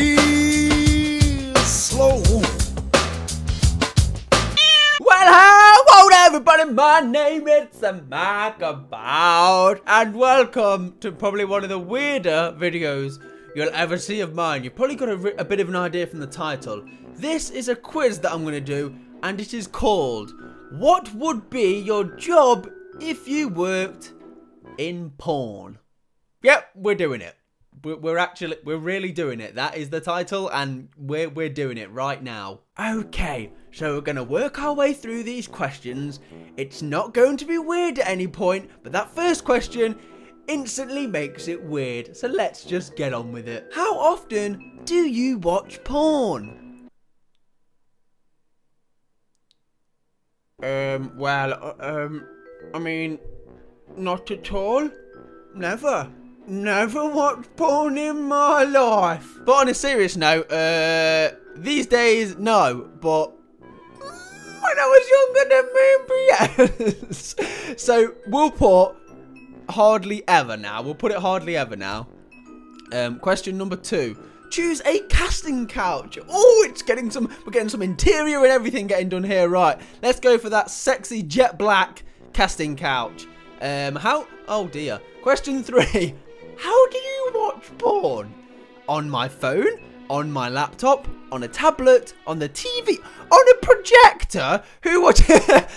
real slow. Well, hello everybody, my name is Markabout, and welcome to probably one of the weirder videos you'll ever see of mine. You've probably got a bit of an idea from the title. This is a quiz that I'm going to do, and it is called, what would be your job if you worked in porn? Yep, we're doing it. We're really doing it. That is the title, and we're doing it right now. Okay, so we're going to work our way through these questions. It's not going to be weird at any point, but that first question instantly makes it weird. So let's just get on with it. How often do you watch porn? I mean, not at all. Never watched porn in my life. But on a serious note, these days, no, but when I was younger than me, yes. So we'll put hardly ever now. We'll put it hardly ever now. Question number 2. Choose a casting couch. Oh, it's getting some, we're getting some interior and everything getting done here. Right, let's go for that sexy jet black casting couch. Oh dear. Question 3. How do you watch porn? On my phone? On my laptop? On a tablet? On the TV? On a projector? Who watch? Look at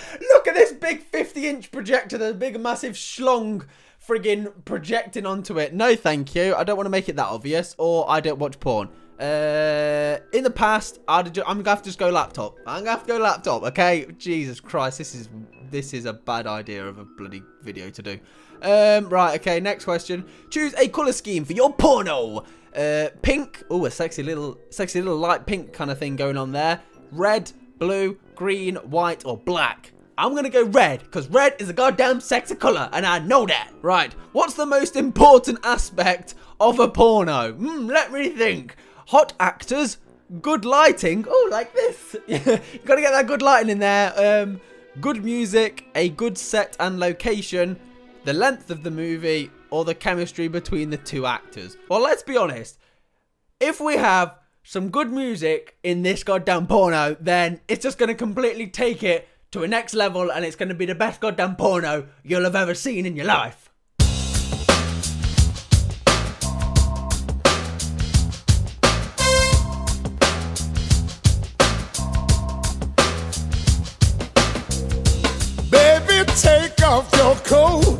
this big 50-inch projector. There's a big massive schlong friggin' projecting onto it. No, thank you. I don't want to make it that obvious, or I don't watch porn. In the past, I'm going to have to just go laptop. I'm going to have to go laptop, okay? Jesus Christ, this is a bad idea of a bloody video to do. Right, okay, next question. Choose a colour scheme for your porno. Pink. Oh, a sexy little light pink kind of thing going on there. Red, blue, green, white, or black. I'm going to go red, because red is a goddamn sexy colour, and I know that. Right, what's the most important aspect of a porno? Let me think. Hot actors, good lighting. Oh, like this. You've got to get that good lighting in there. Good music, a good set and location, the length of the movie, or the chemistry between the two actors. Well, let's be honest. If we have some good music in this goddamn porno, then it's just going to completely take it to a next level, and it's going to be the best goddamn porno you'll have ever seen in your life. Baby, take off your coat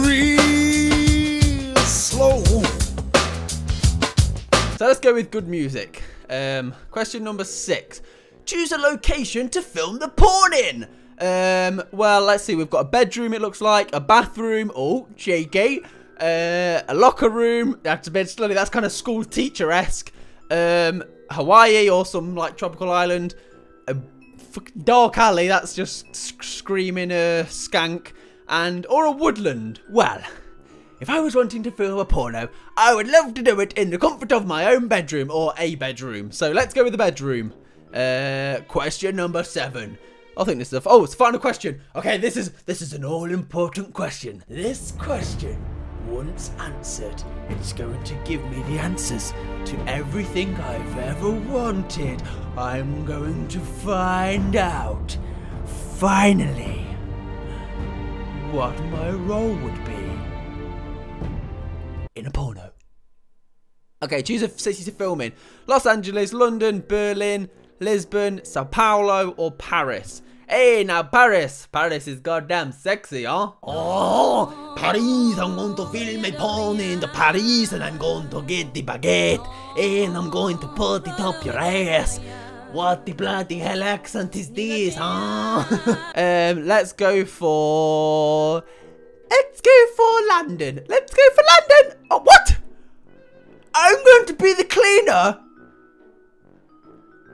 real slow. So let's go with good music. Question number 6. Choose a location to film the porn in. Well, let's see. We've got a bedroom, it looks like. A bathroom. Oh, cheeky. A locker room. That's a bit slowly. That's kind of school teacher-esque. Hawaii or some, like, tropical island. A dark alley. That's just screaming skank. Or a woodland. Well, if I was wanting to film a porno, I would love to do it in the comfort of my own bedroom or a bedroom. So let's go with the bedroom. Question number 7. I think this is oh, it's the final question. Okay, this is an all-important question. This question, once answered, it's going to give me the answers to everything I've ever wanted. I'm going to find out, finally, what my role would be in a porno. Okay, choose a city to film in. Los Angeles, London, Berlin, Lisbon, Sao Paulo, or Paris. Hey, now Paris. Paris is goddamn sexy, huh? Oh, Paris, I'm going to film my porn in the Paris, and I'm going to get the baguette, and I'm going to put it up your ass. What the bloody hell accent is this, huh? Let's go for London. Let's go for London. Oh, what? I'm going to be the cleaner?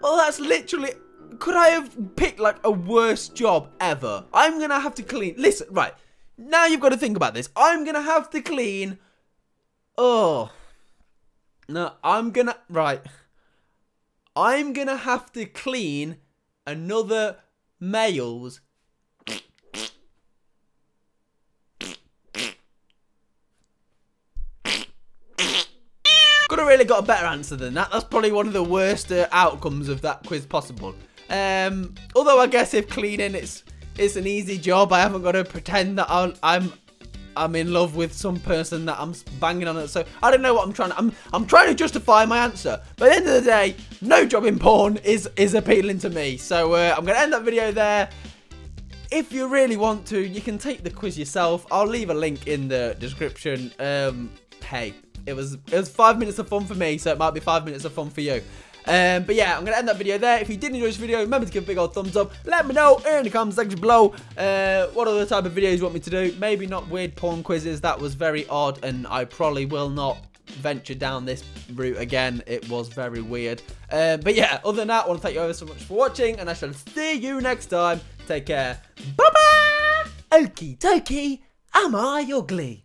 Oh, that's literally... Could I have picked, like, a worse job ever? I'm going to have to clean... Listen, right. Now you've got to think about this. I'm going to have to clean... Oh. No, I'm going to... Right. I'm going to have to clean another male's... Could have really got a better answer than that. That's probably one of the worst outcomes of that quiz possible. Although I guess if cleaning, it's an easy job. I haven't got to pretend that I'm in love with some person that I'm banging on it. So I don't know what I'm trying to, I'm trying to justify my answer. But at the end of the day, no job in porn is appealing to me. So I'm going to end that video there. If you really want to, you can take the quiz yourself. I'll leave a link in the description. Hey, it was 5 minutes of fun for me, so it might be 5 minutes of fun for you. But yeah, I'm going to end that video there. If you did enjoy this video, remember to give a big old thumbs up. Let me know in the comments section below what other type of videos you want me to do. Maybe not weird porn quizzes. That was very odd, and I probably will not venture down this route again. It was very weird. But yeah, other than that, I want to thank you ever so much for watching, and I shall see you next time. Take care. Bye-bye. Okie dokie. Am I ugly?